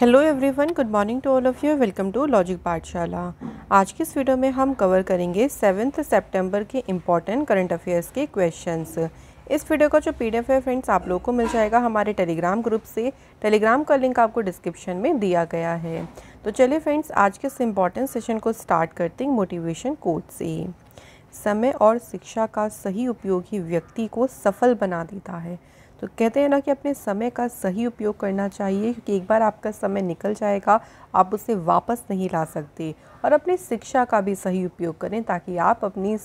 Hello everyone, good morning to all of you. Welcome to logic Pathshala. आज की इस video में हम कवर करेंगे 7 सितंबर के इम्पॉर्टेंट करंट अफेयर्स के क्वेश्चंस। इस वीडियो का जो पीडीएफ है फ्रेंड्स आप लोगों को मिल जाएगा हमारे टेलीग्राम ग्रुप से। टेलीग्राम का लिंक आपको डिस्क्रिप्शन में दिया गया है। तो चलिए फ्रेंड्स आज के इस इम्पॉर्टेंट सेशन को स्टार्ट करते हैं मोटिवेशन कोट से। समय और शिक्षा का सही उपयोग ही व्यक्ति को सफल बना देता है। तो कहते हैं ना कि अपने समय का सही उपयोग करना चाहिए, क्योंकि एक बार आपका समय निकल जाएगा आप उसे वापस नहीं ला सकते। और अपनी शिक्षा का भी सही उपयोग करें ताकि आप अपनी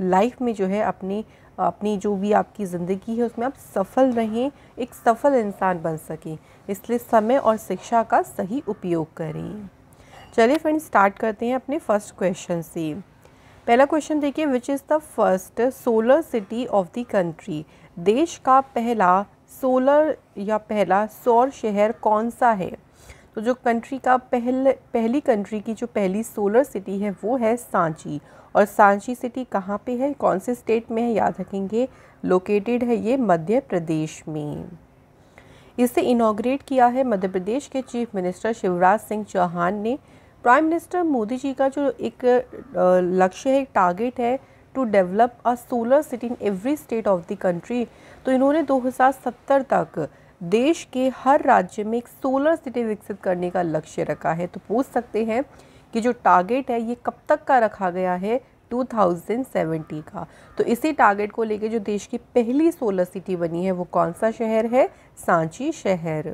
लाइफ में जो है अपनी जो भी आपकी ज़िंदगी है उसमें आप सफल रहें, एक सफल इंसान बन सकें। इसलिए समय और शिक्षा का सही उपयोग करें। चलिए फ्रेंड्स स्टार्ट करते हैं अपने फर्स्ट क्वेश्चन से। पहला क्वेश्चन देखिए, which is the first solar city of the country. देश का पहला सोलर या पहला सौर शहर कौन सा है? तो जो कंट्री का पहली कंट्री की जो पहली सोलर सिटी है वो है सांची। और सांची सिटी कहाँ पे है, कौन से स्टेट में है, याद रखेंगे लोकेटेड है ये मध्य प्रदेश में। इसे इनॉग्रेट किया है मध्य प्रदेश के चीफ मिनिस्टर शिवराज सिंह चौहान ने। प्राइम मिनिस्टर मोदी जी का जो एक लक्ष्य है, एक टारगेट है to develop a solar city in every state of the country. तो इन्होंने 2070 तक देश के हर राज्य में एक सोलर सिटी विकसित करने का लक्ष्य रखा है। तो पूछ सकते हैं कि जो टारगेट है ये कब तक का रखा गया है, 2070 का। तो इसी टारगेट को लेकर जो देश की पहली सोलर सिटी बनी है वो कौन सा शहर है, सांची शहर।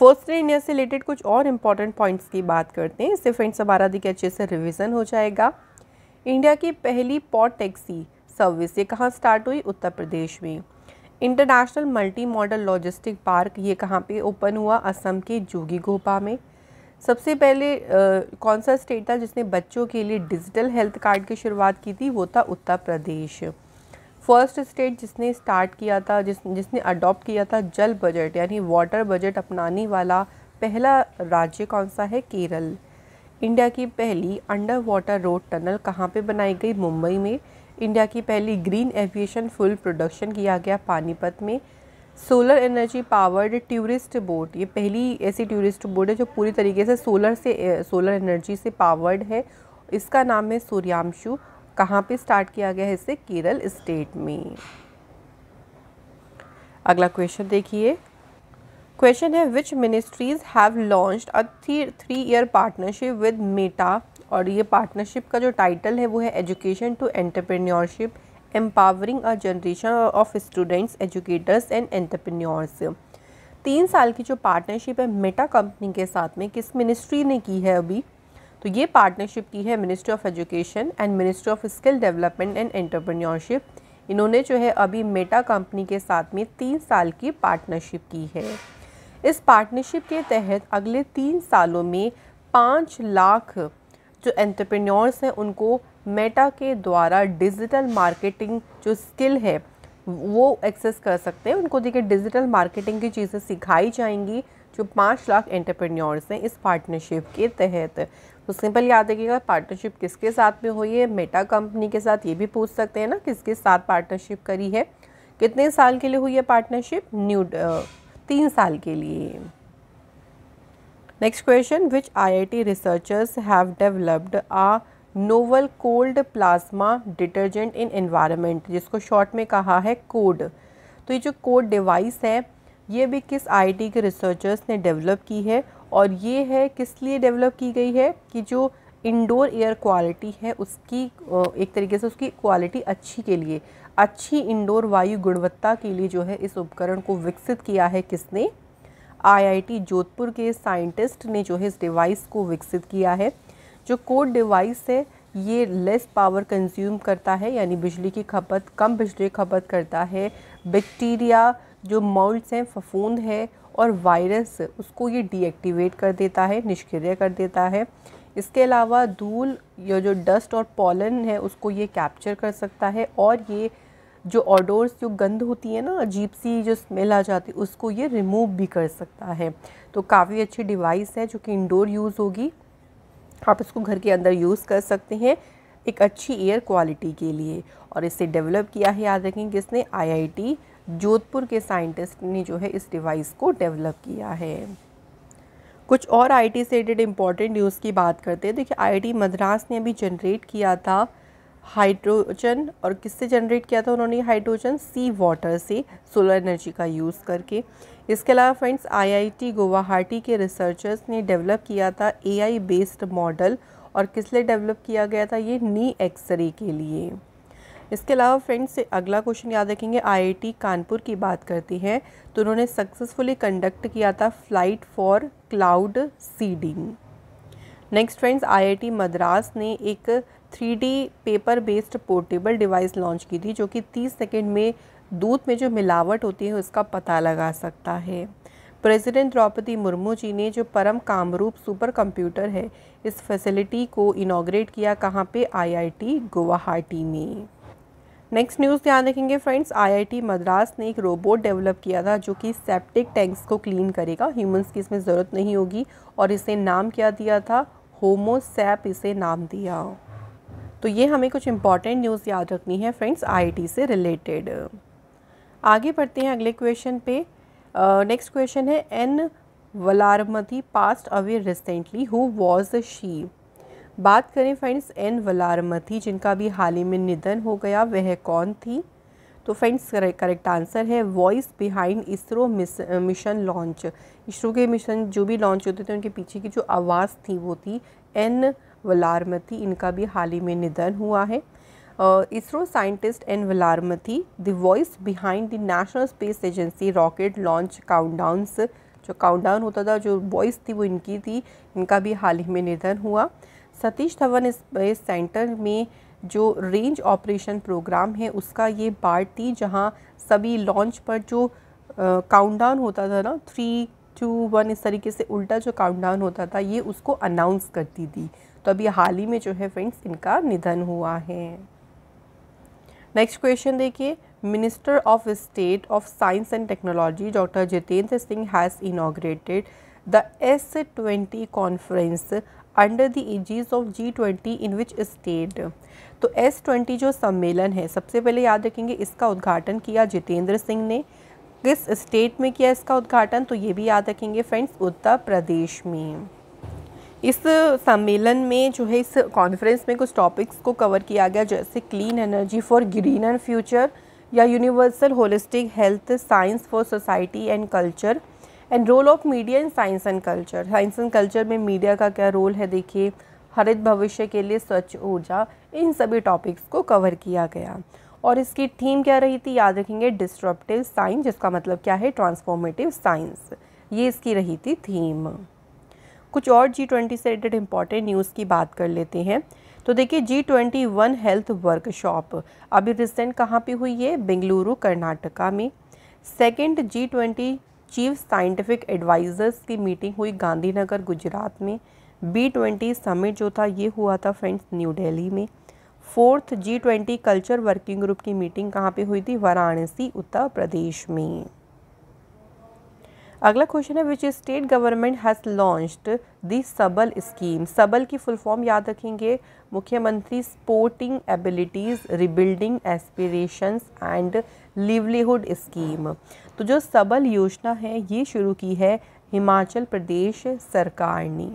फर्स्ट इंडिया से रिलेटेड कुछ और इम्पॉर्टेंट पॉइंट्स की बात करते हैं, इससे फ्रेंड्स हमारा देखिए अच्छे से रिवीजन हो जाएगा। इंडिया की पहली पॉड टैक्सी सर्विस ये कहाँ स्टार्ट हुई, उत्तर प्रदेश में। International multi modal logistic park ये कहाँ पे ओपन हुआ, असम के जोगी घोपा में। सबसे पहले कौन सा स्टेट था जिसने बच्चों के लिए डिजिटल हेल्थ कार्ड की शुरुआत की थी, वो था उत्तर प्रदेश। फर्स्ट स्टेट जिसने स्टार्ट किया था जिसने अडॉप्ट किया था जल बजट यानी वाटर बजट अपनाने वाला पहला राज्य कौन सा है, केरल। इंडिया की पहली अंडर वाटर रोड टनल कहाँ पे बनाई गई, मुंबई में। इंडिया की पहली ग्रीन एविएशन फ्यूल प्रोडक्शन किया गया पानीपत में। Solar energy powered tourist boat ये पहली ऐसी टूरिस्ट बोट है जो पूरी तरीके से सोलर एनर्जी से पावर्ड है, इसका नाम है सूर्यांशु। कहाँ पे स्टार्ट किया गया है इसे, केरल स्टेट में। अगला क्वेश्चन देखिए, क्वेश्चन है which ministries have launched a 3-year partnership with Meta. और ये पार्टनरशिप का जो टाइटल है वो है education to entrepreneurship, empowering a generation of students, educators and entrepreneurs. 3 साल की जो पार्टनरशिप है मेटा कंपनी के साथ में किस मिनिस्ट्री ने की है अभी, तो ये पार्टनरशिप की है ministry of education and ministry of skill development and entrepreneurship. इन्होंने जो है अभी मेटा कंपनी के साथ में 3 साल की पार्टनरशिप की है। इस पार्टनरशिप के तहत अगले 3 सालों में 5 लाख जो एंटरप्रेन्योर्स हैं उनको मेटा के द्वारा डिजिटल मार्केटिंग जो स्किल है वो एक्सेस कर सकते हैं। उनको देखिए डिजिटल मार्केटिंग की चीज़ें सिखाई जाएंगी जो 5 लाख एंटरप्रेन्योर्स हैं इस पार्टनरशिप के तहत। तो सिंपल याद रखिएगा पार्टनरशिप किसके साथ में हुई है, मेटा कंपनी के साथ। ये भी पूछ सकते हैं ना किसके साथ पार्टनरशिप करी है, कितने साल के लिए हुई है पार्टनरशिप, 3 साल के लिए। Next question, which IIT researchers have developed a novel cold plasma detergent in environment, जिसको शॉर्ट में कहा है कोड। तो ये जो कोड डिवाइस है ये भी किस IIT के रिसर्चर्स ने डेवलप की है, और ये है किस लिए डेवलप की गई है कि जो इंडोर एयर क्वालिटी है उसकी एक तरीके से उसकी क्वालिटी अच्छी के लिए, अच्छी इंडोर वायु गुणवत्ता के लिए जो है इस उपकरण को विकसित किया है किसने, IIT जोधपुर के साइंटिस्ट ने जो है इस डिवाइस को विकसित किया है। जो कोड डिवाइस है ये लेस पावर कंज्यूम करता है यानी बिजली की खपत, कम बिजली खपत करता है। बैक्टीरिया जो मोल्ड्स हैं, फफूंद है और वायरस उसको ये डीएक्टिवेट कर देता है, निष्क्रिय कर देता है। इसके अलावा धूल या जो डस्ट और पॉलन है उसको ये कैप्चर कर सकता है, और ये जो ऑडोर्स जो गंध होती है ना, अजीब सी जो स्मेल आ जाती है उसको ये रिमूव भी कर सकता है। तो काफ़ी अच्छी डिवाइस है जो कि इंडोर यूज़ होगी, आप इसको घर के अंदर यूज़ कर सकते हैं एक अच्छी एयर क्वालिटी के लिए। और इसे डेवलप किया है याद रखें किसने, IIT जोधपुर के साइंटिस्ट ने जो है इस डिवाइस को डेवलप किया है। कुछ और आईटी से रिलेटेड इंपॉर्टेंट न्यूज़ की बात करते हैं। देखिए आईआईटी मद्रास ने अभी जनरेट किया था हाइड्रोजन, और किससे जनरेट किया था उन्होंने हाइड्रोजन? सी वाटर से, सोलर एनर्जी का यूज़ करके। इसके अलावा फ्रेंड्स आईआईटी गुवाहाटी के रिसर्चर्स ने डेवलप किया था एआई बेस्ड मॉडल, और किस लिए डेवलप किया गया था? ये नी एक्सरे के लिए। इसके अलावा फ्रेंड्स अगला क्वेश्चन याद रखेंगे, आईआईटी कानपुर की बात करती हैं तो उन्होंने सक्सेसफुली कंडक्ट किया था flight for cloud seeding. Next friends IIT Madras ने एक 3D paper based portable device launch की थी जो कि 30 सेकेंड में दूध में जो मिलावट होती है उसका पता लगा सकता है। प्रेसिडेंट द्रौपदी मुर्मू जी ने जो परम कामरूप सुपर कंप्यूटर है इस फैसिलिटी को इनॉग्रेट किया, कहाँ पे? आईआईटी गुवाहाटी में। नेक्स्ट न्यूज़ ध्यान रखेंगे फ्रेंड्स, आईआईटी मद्रास ने एक रोबोट डेवलप किया था जो कि सेप्टिक टैंक्स को क्लीन करेगा, ह्यूमंस की इसमें ज़रूरत नहीं होगी, और इसे नाम क्या दिया था? होमोसेप इसे नाम दिया। तो ये हमें कुछ इंपॉर्टेंट न्यूज़ याद रखनी है फ्रेंड्स आईआईटी से रिलेटेड। आगे बढ़ते हैं अगले क्वेश्चन पे। नेक्स्ट क्वेश्चन है N Valarmathi passed away recently, who was she? बात करें फ्रेंड्स एन वलारमथी जिनका भी हाल ही में निधन हो गया, वह कौन थी? तो फ्रेंड्स करेक्ट आंसर है voice behind ISRO mission launch. ISRO के मिशन जो भी लॉन्च होते थे उनके पीछे की जो आवाज़ थी वो थी एन वलारमथी। इनका भी हाल ही में निधन हुआ है। ISRO scientist N Valarmathi the voice behind the national space agency rocket launch countdowns, जो काउंटडाउन होता था जो वॉइस थी वो इनकी थी। इनका भी हाल ही में निधन हुआ। सतीश धवन स्पेस सेंटर में जो रेंज ऑपरेशन प्रोग्राम है उसका ये पार्ट थी, जहाँ सभी लॉन्च पर जो काउंटडाउन होता था ना 3, 2, 1 इस तरीके से उल्टा जो काउंटडाउन होता था ये उसको अनाउंस करती थी। तो अभी हाल ही में जो है फ्रेंड्स इनका निधन हुआ है। नेक्स्ट क्वेश्चन देखिए, minister of state of science and technology doctor Jitendra Singh has inaugurated the S20 conference under the aegis of G20 in which state? तो S20 जो सम्मेलन है सबसे पहले याद रखेंगे इसका उद्घाटन किया जितेंद्र सिंह ने। किस स्टेट में किया इसका उद्घाटन? तो ये भी याद रखेंगे फ्रेंड्स उत्तर प्रदेश में। इस सम्मेलन में जो है इस कॉन्फ्रेंस में कुछ टॉपिक्स को कवर किया गया जैसे clean energy for green and future, या universal holistic health science for society and culture, and role of media in science and culture. Science and culture में मीडिया का क्या रोल है, देखिए हरित भविष्य के लिए स्वच्छ ऊर्जा, इन सभी टॉपिक्स को कवर किया गया। और इसकी थीम क्या रही थी? याद रखेंगे डिस्ट्रप्टिव साइंस, जिसका मतलब क्या है? Transformative science. ये इसकी रही थी थीम। कुछ और G20 से रिलेटेड इंपॉर्टेंट न्यूज़ की बात कर लेते हैं। तो देखिए G21 हेल्थ वर्कशॉप अभी रिसेंट कहाँ पे हुई है? बेंगलुरु कर्नाटका में। Second G20 chief scientific advisers की मीटिंग हुई गांधीनगर गुजरात में। B20 समिट जो था ये हुआ था फ्रेंड्स न्यू दिल्ली में। Fourth G20 culture working group की मीटिंग कहाँ पे हुई थी? वाराणसी उत्तर प्रदेश में। अगला क्वेश्चन है, which state government has launched the Sabal scheme? Sabal की फुल फॉर्म याद रखेंगे मुख्यमंत्री sporting abilities rebuilding aspirations and livelihood scheme. तो जो सबल योजना है ये शुरू की है हिमाचल प्रदेश सरकार ने।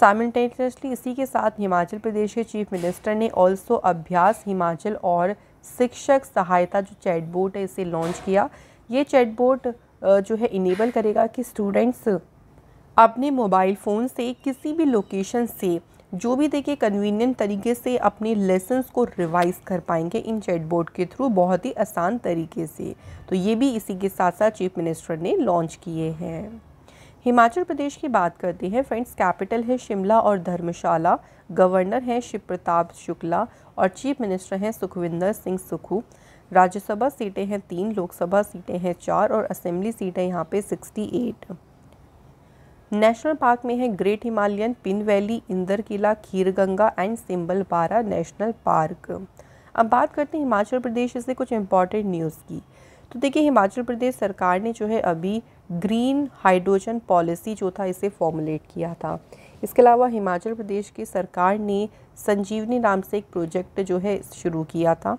साइमल्टेनियसली इसी के साथ हिमाचल प्रदेश के चीफ मिनिस्टर ने ऑल्सो अभ्यास हिमाचल और शिक्षक सहायता जो चैटबोट है इसे लॉन्च किया। ये चैटबोट जो है इनेबल करेगा कि स्टूडेंट्स अपने मोबाइल फ़ोन से किसी भी लोकेशन से जो भी देखिए कन्वीनियंट तरीके से अपने लेसन्स को रिवाइज कर पाएंगे इन चैटबोट के थ्रू, बहुत ही आसान तरीके से। तो ये भी इसी के साथ साथ चीफ मिनिस्टर ने लॉन्च किए हैं। हिमाचल प्रदेश की बात करते हैं फ्रेंड्स, कैपिटल है शिमला और धर्मशाला, गवर्नर हैं शिवप्रताप शुक्ला और चीफ मिनिस्टर हैं सुखविंदर सिंह सुखू। राज्यसभा सीटें हैं 3, लोकसभा सीटें हैं 4 और असेंबली सीटें यहाँ पे 68। नेशनल पार्क में है great Himalayan, Pin valley, Inder Kila, kheer Ganga and Simbalbara national park. अब बात करते हैं हिमाचल प्रदेश से कुछ इम्पॉर्टेंट न्यूज़ की। तो देखिए हिमाचल प्रदेश सरकार ने जो है अभी ग्रीन हाइड्रोजन पॉलिसी जो था इसे फॉर्मुलेट किया था। इसके अलावा हिमाचल प्रदेश की सरकार ने संजीवनी नाम से एक प्रोजेक्ट जो है शुरू किया था।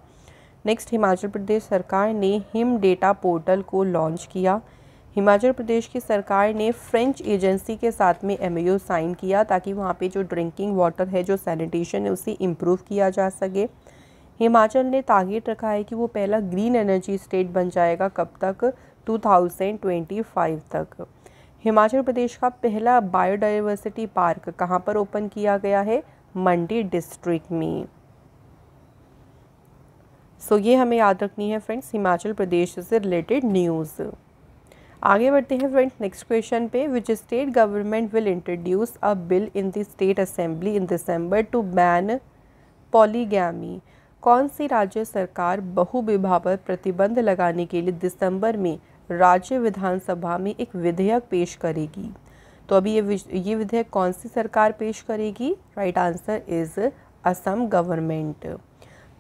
नेक्स्ट हिमाचल प्रदेश सरकार ने हिम डेटा पोर्टल को लॉन्च किया। हिमाचल प्रदेश की सरकार ने फ्रेंच एजेंसी के साथ में एमओयू साइन किया ताकि वहाँ पे जो ड्रिंकिंग वाटर है, जो सैनिटेशन है, उसे इम्प्रूव किया जा सके। हिमाचल ने टारगेट रखा है कि वो पहला ग्रीन एनर्जी स्टेट बन जाएगा, कब तक? 2025 तक। हिमाचल प्रदेश का पहला बायोडाइवर्सिटी पार्क कहाँ पर ओपन किया गया है? मंडी डिस्ट्रिक्ट में। सो ये हमें याद रखनी है फ्रेंड्स, हिमाचल प्रदेश से रिलेटेड न्यूज़। आगे बढ़ते हैं फ्रेंड्स नेक्स्ट क्वेश्चन पे। Which state government will introduce a bill in the state assembly in December to ban polygamy? कौन सी राज्य सरकार बहुविवाह पर प्रतिबंध लगाने के लिए दिसंबर में राज्य विधानसभा में एक विधेयक पेश करेगी? तो अभी ये विधेयक कौन सी सरकार पेश करेगी? Right answer is Assam government.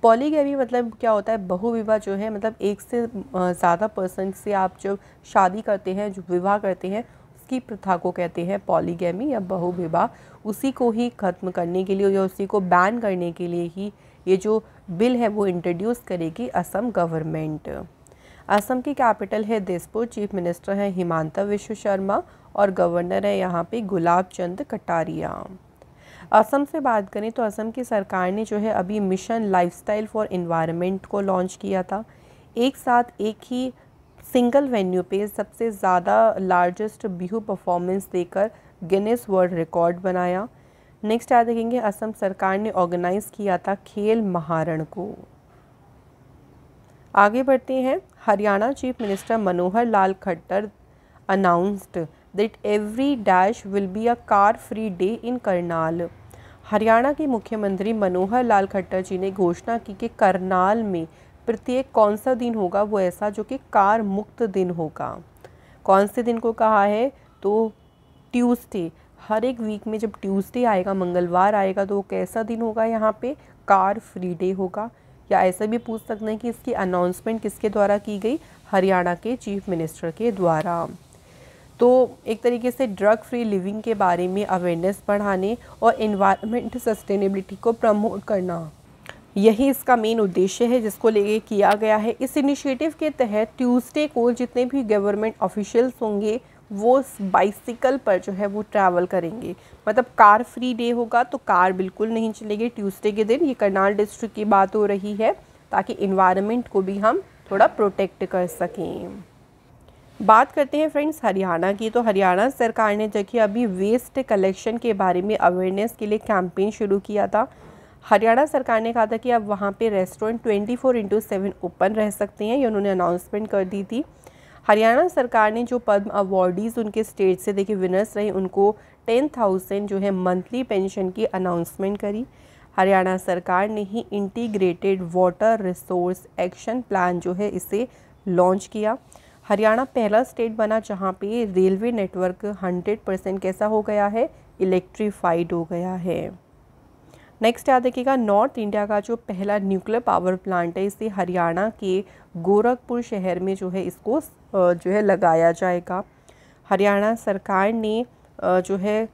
Polygamy मतलब क्या होता है? बहुविवाह जो है मतलब एक से ज़्यादा पर्सन से आप जो शादी करते हैं, जो विवाह करते हैं, उसकी प्रथा को कहते हैं पॉलीगैमी या बहुविवाह। उसी को ही खत्म करने के लिए या उसी को बैन करने के लिए ही ये जो बिल है वो इंट्रोड्यूस करेगी असम गवर्नमेंट। असम की कैपिटल है दिसपुर, चीफ मिनिस्टर है हिमंता बिस्वा शर्मा और गवर्नर है यहाँ पे गुलाब चंद कटारिया। असम से बात करें तो असम की सरकार ने जो है अभी मिशन लाइफस्टाइल फॉर एनवायरनमेंट को लॉन्च किया था। एक साथ एक ही सिंगल वेन्यू पे सबसे ज़्यादा लार्जेस्ट बिहू परफॉर्मेंस देकर गिनीज वर्ल्ड रिकॉर्ड बनाया। नेक्स्ट याद रखेंगे असम सरकार ने ऑर्गेनाइज किया था खेल महारण को। आगे बढ़ते हैं। Haryana chief minister Manohar Lal Khattar announced that every dash will be a car free day in Karnal. Haryana के मुख्यमंत्री मनोहर लाल खट्टर जी ने घोषणा की कि करनाल में प्रत्येक कौन सा दिन होगा वो ऐसा जो कि कार मुक्त दिन होगा। कौन से दिन को कहा है? तो ट्यूसडे। हर एक वीक में जब ट्यूसडे आएगा, मंगलवार आएगा, तो वो कैसा दिन होगा? यहाँ पे कार फ्री डे होगा। या ऐसा भी पूछ सकते हैं कि इसकी अनाउंसमेंट किसके द्वारा की गई? हरियाणा के चीफ मिनिस्टर के द्वारा। तो एक तरीके से ड्रग फ्री लिविंग के बारे में अवेयरनेस बढ़ाने और एनवायरमेंट सस्टेनेबिलिटी को प्रमोट करना, यही इसका मेन उद्देश्य है जिसको लेके किया गया है। इस इनिशिएटिव के तहत ट्यूसडे को जितने भी गवर्नमेंट ऑफिशियल्स होंगे वो बाइसिकल पर जो है वो ट्रैवल करेंगे। मतलब कार फ्री डे होगा तो कार बिल्कुल नहीं चलेगी ट्यूसडे के दिन। ये करनाल डिस्ट्रिक्ट की बात हो रही है ताकि इन्वायरमेंट को भी हम थोड़ा प्रोटेक्ट कर सकें। बात करते हैं फ्रेंड्स हरियाणा की। तो हरियाणा सरकार ने देखिए अभी वेस्ट कलेक्शन के बारे में अवेयरनेस के लिए कैंपेन शुरू किया था। हरियाणा सरकार ने कहा था कि अब वहाँ पर रेस्टोरेंट 24/7 ओपन रह सकते हैं, ये उन्होंने अनाउंसमेंट कर दी थी। हरियाणा सरकार ने जो पद्म अवॉर्डीज़ उनके स्टेट से देखिए विनर्स रहे उनको 10,000 जो है मंथली पेंशन की अनाउंसमेंट करी। हरियाणा सरकार ने ही integrated water resource action plan जो है इसे लॉन्च किया। हरियाणा पहला स्टेट बना जहां पे रेलवे नेटवर्क 100% कैसा हो गया है? इलेक्ट्रीफाइड हो गया है। नेक्स्ट याद रखिएगा नॉर्थ इंडिया का जो पहला न्यूक्लियर पावर प्लांट है इसे हरियाणा के गोरखपुर शहर में जो है इसको जो है लगाया जाएगा। हरियाणा सरकार ने जो है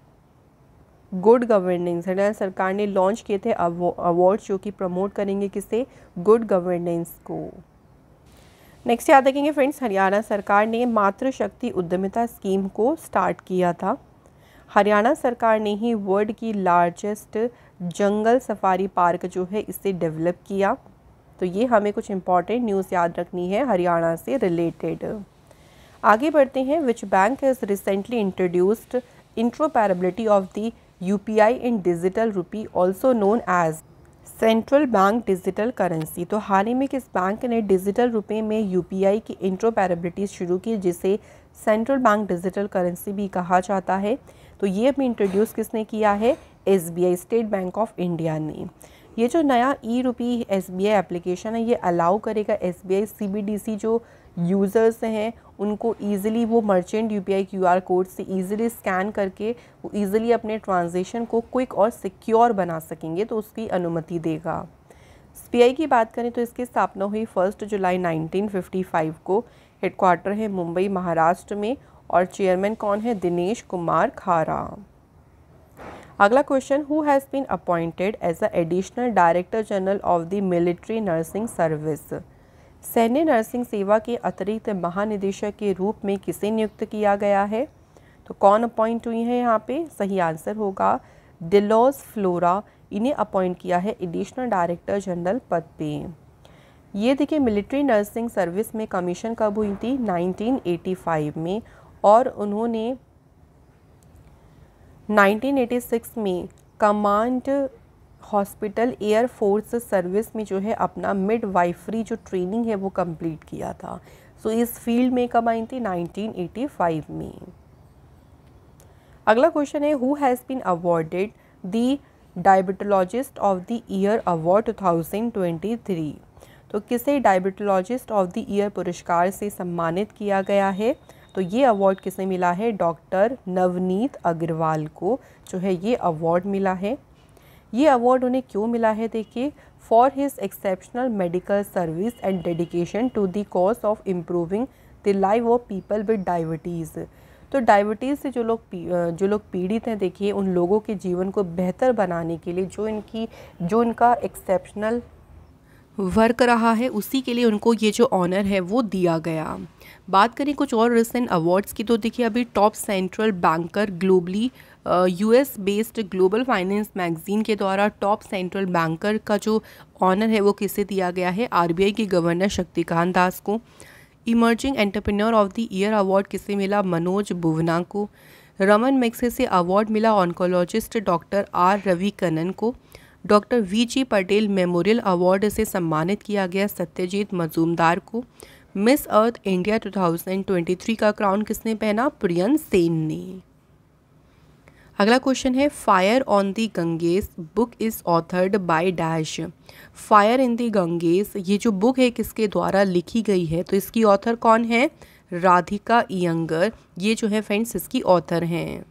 गुड गवर्नेंस, हरियाणा सरकार ने लॉन्च किए थे अवार्ड्स जो कि प्रमोट करेंगे किसे? गुड गवर्नेंस को। नेक्स्ट याद रखेंगे फ्रेंड्स हरियाणा सरकार ने मातृशक्ति उद्यमिता स्कीम को स्टार्ट किया था। हरियाणा सरकार ने ही वर्ल्ड की लार्जेस्ट जंगल सफारी पार्क जो है इसे डेवलप किया। तो ये हमें कुछ इंपॉर्टेंट न्यूज़ याद रखनी है हरियाणा से रिलेटेड। आगे बढ़ते हैं। Which bank has recently introduced interoperability of the UPI in digital rupee also known as central bank digital currency? तो हाल ही में किस बैंक ने डिजिटल रुपए में यूपीआई की इंट्रोपैरेबिलिटी शुरू की जिसे सेंट्रल बैंक डिजिटल करेंसी भी कहा जाता है? तो ये अभी इंट्रोड्यूस किसने किया है? SBI state bank of India ने। ये जो नया e-रूपी SBI एप्लीकेशन है ये अलाउ करेगा SBI CBDC जो यूज़र्स हैं उनको ईजिली वो मर्चेंट UPI QR कोड से ईजिली स्कैन करके वो ईजिली अपने ट्रांजेक्शन को क्विक और सिक्योर बना सकेंगे, तो उसकी अनुमति देगा। SBI की बात करें तो इसकी स्थापना हुई 1 जुलाई 1955 को। हेडक्वार्टर है मुंबई महाराष्ट्र में और चेयरमैन कौन है? दिनेश कुमार खारा। अगला question. Who has been appointed as a additional director general of the military nursing service? सैन्य नर्सिंग सेवा के अतिरिक्त महानिदेशक के रूप में किसे नियुक्त किया गया है? तो कौन अपॉइंट हुई हैं यहाँ पे? सही आंसर होगा डिलोस फ्लोरा, इन्हें अपॉइंट किया है एडिशनल डायरेक्टर जनरल पद पे। ये देखिए मिलिट्री नर्सिंग सर्विस में कमीशन कब हुई थी? 1985 में, और उन्होंने 1986 में command hospital air force service में जो है अपना मिडवाइफरी जो ट्रेनिंग है वो कंप्लीट किया था। सो इस फील्ड में कब आई थी? 1985 में। अगला क्वेश्चन है who has been awarded the diabetologist of the year award 2023? तो किसे डायबिटोलॉजिस्ट ऑफ द ईयर पुरस्कार से सम्मानित किया गया है? तो ये अवार्ड किसे मिला है? डॉक्टर नवनीत अग्रवाल को जो है ये अवार्ड मिला है। ये अवार्ड उन्हें क्यों मिला है? देखिए, for his exceptional medical service and dedication to the cause of improving the life of people with diabetes. तो डायबिटीज़ से जो लोग पीड़ित हैं, देखिए उन लोगों के जीवन को बेहतर बनाने के लिए जो इनका एक्सेप्शनल वर्क रहा है उसी के लिए उनको ये जो ऑनर है वो दिया गया। बात करें कुछ और रिसेंट अवार्ड्स की, तो देखिए अभी top central banker globally US based global finance magazine के द्वारा टॉप सेंट्रल बैंकर का जो ऑनर है वो किसे दिया गया है? आरबीआई के गवर्नर शक्तिकांत दास को। Emerging entrepreneur of the year award किसे मिला? मनोज बुवना को। रमन मैग्सेसे से अवार्ड मिला oncologist doctor R Ravi Kannan को। Doctor V G Patel memorial award से सम्मानित किया गया सत्यजीत मजूमदार को। मिस अर्थ इंडिया 2023 का क्राउन किसने पहना? प्रियन सेन ने। अगला क्वेश्चन है fire on the Ganges book is authored by dash. Fire in the Ganges ये जो बुक है किसके द्वारा लिखी गई है? तो इसकी ऑथर कौन है? राधिका इयंगर। ये जो है फ्रेंड्स इसकी ऑथर हैं।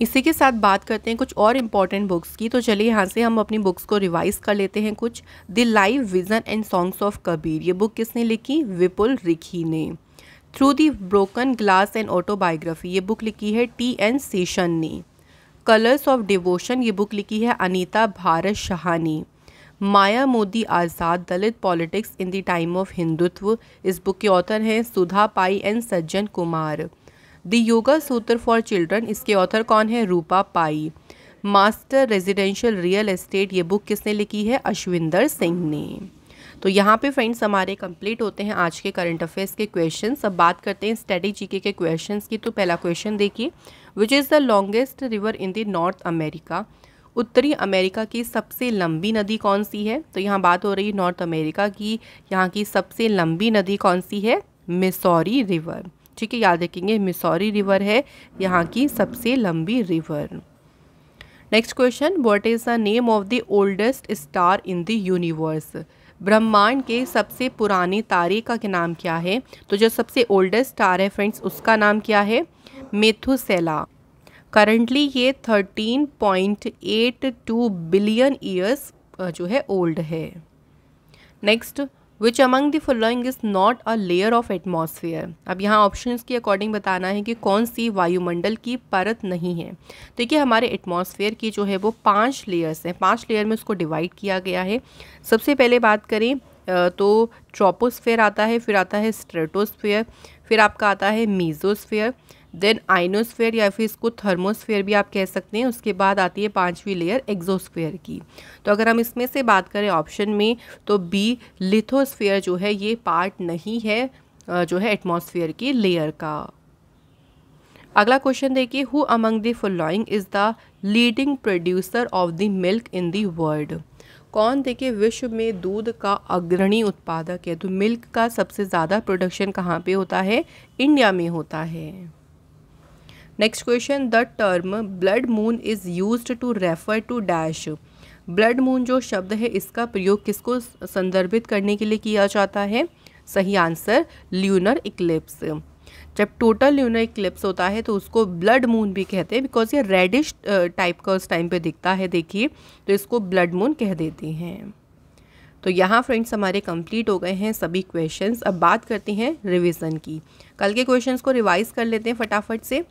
इसी के साथ बात करते हैं कुछ और इम्पॉर्टेंट बुक्स की, तो चलिए यहाँ से हम अपनी बुक्स को रिवाइज कर लेते हैं कुछ। The live vision and songs of Kabir, ये बुक किसने लिखी? विपुल रिखी ने। Through the broken glass and autobiography, ये बुक लिखी है टी एन सेशन ने। कलर्स ऑफ डिवोशन, ये बुक लिखी है अनीता भारत शाह ने। Maya Modi Azad Dalit politics in the time of Hindutva, इस बुक के ऑथर हैं सुधा पाई एंड सज्जन कुमार। द योगा सूत्र फॉर चिल्ड्रन, इसके ऑथर कौन है? Rupa Pai. Master residential real estate, ये बुक किसने लिखी है? अश्विंदर सिंह ने। तो यहाँ पे फ्रेंड्स हमारे कंप्लीट होते हैं आज के करंट अफेयर्स के क्वेश्चंस। अब बात करते हैं स्टडी जीके के क्वेश्चंस की। तो पहला क्वेश्चन देखिए, which is the longest river in the North America? उत्तरी अमेरिका की सबसे लंबी नदी कौन सी है? तो यहाँ बात हो रही है नॉर्थ अमेरिका की, यहाँ की सबसे लंबी नदी कौन सी है? Missouri river. ठीक है, याद रखेंगे मिसौरी रिवर है यहाँ की सबसे लंबी river. Next question, what is the name of the oldest star in the universe? ब्रह्मांड के सबसे पुराने तारे का क्या नाम क्या है? तो जो सबसे ओल्डेस्ट स्टार है फ्रेंड्स उसका नाम क्या है? मेथुसेला। करंटली ये 13.82 बिलियन ईयर्स जो है ओल्ड है। Next, which among the following is not a layer of atmosphere? अब यहाँ ऑप्शंस के अकॉर्डिंग बताना है कि कौन सी वायुमंडल की परत नहीं है। देखिए हमारे एटमॉस्फेयर की जो है वो 5 लेयर्स हैं, 5 लेयर में उसको डिवाइड किया गया है। सबसे पहले बात करें तो ट्रोपोस्फेयर आता है, फिर आता है स्ट्रेटोस्फेयर, फिर आपका आता है मीजोस्फेयर, देन आइनोस्फेयर या फिर इसको थर्मोस्फेयर भी आप कह सकते हैं। उसके बाद आती है 5वीं लेयर एक्सोस्फेयर की। तो अगर हम इसमें से बात करें ऑप्शन में तो बी लिथोस्फेयर जो है ये पार्ट नहीं है जो है एटमॉस्फेयर की लेयर का। अगला क्वेश्चन देखिए, who among the following is the leading producer of the milk in the world? कौन देखिए विश्व में दूध का अग्रणी उत्पादक है? तो मिल्क का सबसे ज़्यादा प्रोडक्शन कहाँ पे होता है? इंडिया में होता है। Next question, the term blood moon is used to refer to dash. Blood moon जो शब्द है इसका प्रयोग किसको संदर्भित करने के लिए किया जाता है? सही आंसर ल्यूनर इक्लिप्स। जब टोटल ल्यूनर इक्लिप्स होता है तो उसको ब्लड मून भी कहते हैं, बिकॉज ये रेडिश टाइप का उस टाइम पे दिखता है, देखिए तो इसको ब्लड मून कह देते हैं। तो यहाँ फ्रेंड्स हमारे कंप्लीट हो गए हैं सभी क्वेश्चंस। अब बात करते हैं रिवीजन की, कल के क्वेश्चंस को रिवाइज कर लेते हैं फटाफट से।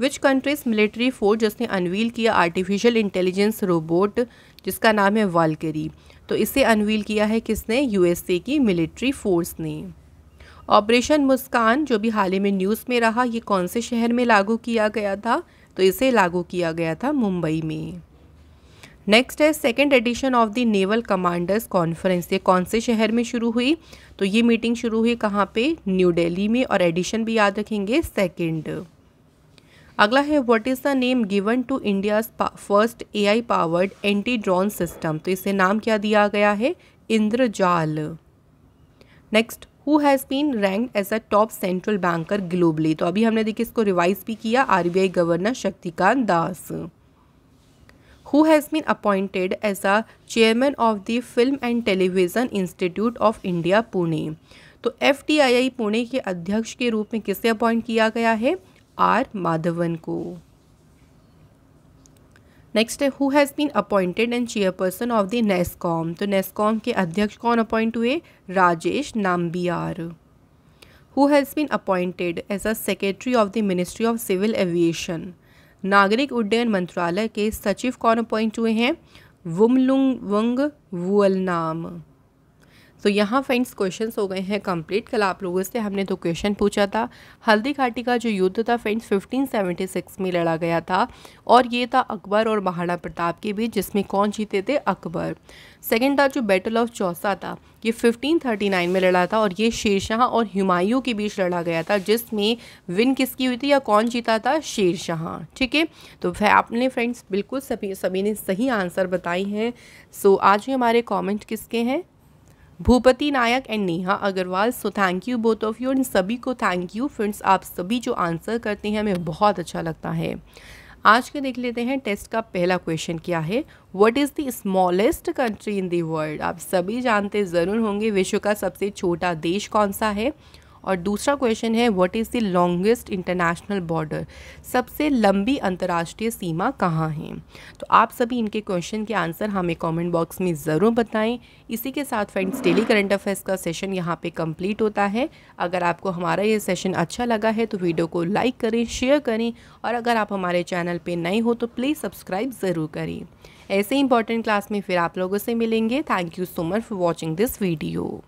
विच कंट्रीज मिलिट्री फोर्स जिसने अनवील किया आर्टिफिशियल इंटेलिजेंस रोबोट जिसका नाम है वाल्केरी? तो इसे अनवील किया है किसने, यूएसए की मिलिट्री फोर्स ने। ऑपरेशन मुस्कान जो भी हाल ही में न्यूज़ में रहा, ये कौन से शहर में लागू किया गया था, तो इसे लागू किया गया था मुंबई में। नेक्स्ट है second edition of the naval commanders conference, ये कौन से शहर में शुरू हुई, तो ये मीटिंग शुरू हुई कहाँ पे, न्यू दिल्ली में, और एडिशन भी याद रखेंगे सेकेंड। अगला है what is the name given to India's first AI powered anti drone system, तो इसे नाम क्या दिया गया है, Indrajaal. Next who has been ranked as a top central banker globally, तो अभी हमने देखिए इसको रिवाइज भी किया, RBI governor Shaktikanta Das. Who has been appointed as a chairman of the film and television institute of India Pune, तो एफटीआईआई पुणे के अध्यक्ष के रूप में किसे अपॉइंट किया गया है, आर माधवन को। नेक्स्ट है who has been appointed and chairperson of the NASSCOM, तो नेस्कॉम के अध्यक्ष कौन अपॉइंट हुए, Rajesh Nambiar. Who has been appointed as a secretary of the ministry of civil aviation, नागरिक उड्डयन मंत्रालय के सचिव कौन अपॉइंट हुए हैं, वुमलुंग वंग वुअलनाम। तो यहाँ फ्रेंड्स क्वेश्चंस हो गए हैं कंप्लीट। कल आप लोगों से हमने दो क्वेश्चन पूछा था। हल्दी घाटी का जो युद्ध था फ्रेंड्स 1576 में लड़ा गया था, और ये था अकबर और महाराणा प्रताप के बीच, जिसमें कौन जीते थे, अकबर। सेकंड था जो बैटल ऑफ चौसा था, ये 1539 में लड़ा था, और ये शेर शाह और हुमायूं के बीच लड़ा गया था, जिसमें विन किसकी हुई थी या कौन जीता था, शेर शाह। ठीक है, तो आपने फ्रेंड्स बिल्कुल सभी ने सही आंसर बताए हैं। सो आज हमारे कॉमेंट किसके हैं, Bhupati Nayak and Neha Agarwal. So thank you both of you, इन सभी को थैंक यू फ्रेंड्स, आप सभी जो आंसर करते हैं हमें बहुत अच्छा लगता है। आज के देख लेते हैं टेस्ट का पहला क्वेश्चन क्या है, what is the smallest country in the world. आप सभी जानते ज़रूर होंगे विश्व का सबसे छोटा देश कौन सा है। और दूसरा क्वेश्चन है what is the longest international border, सबसे लंबी अंतर्राष्ट्रीय सीमा कहाँ है। तो आप सभी इनके क्वेश्चन के आंसर हमें कमेंट बॉक्स में ज़रूर बताएं। इसी के साथ फ्रेंड्स डेली करंट अफेयर्स का सेशन यहाँ पे कंप्लीट होता है। अगर आपको हमारा ये सेशन अच्छा लगा है तो वीडियो को लाइक करें, शेयर करें, और अगर आप हमारे चैनल पर नए हो तो प्लीज़ सब्सक्राइब ज़रूर करें। ऐसे इंपॉर्टेंट क्लास में फिर आप लोगों से मिलेंगे। Thank you so much for watching this video.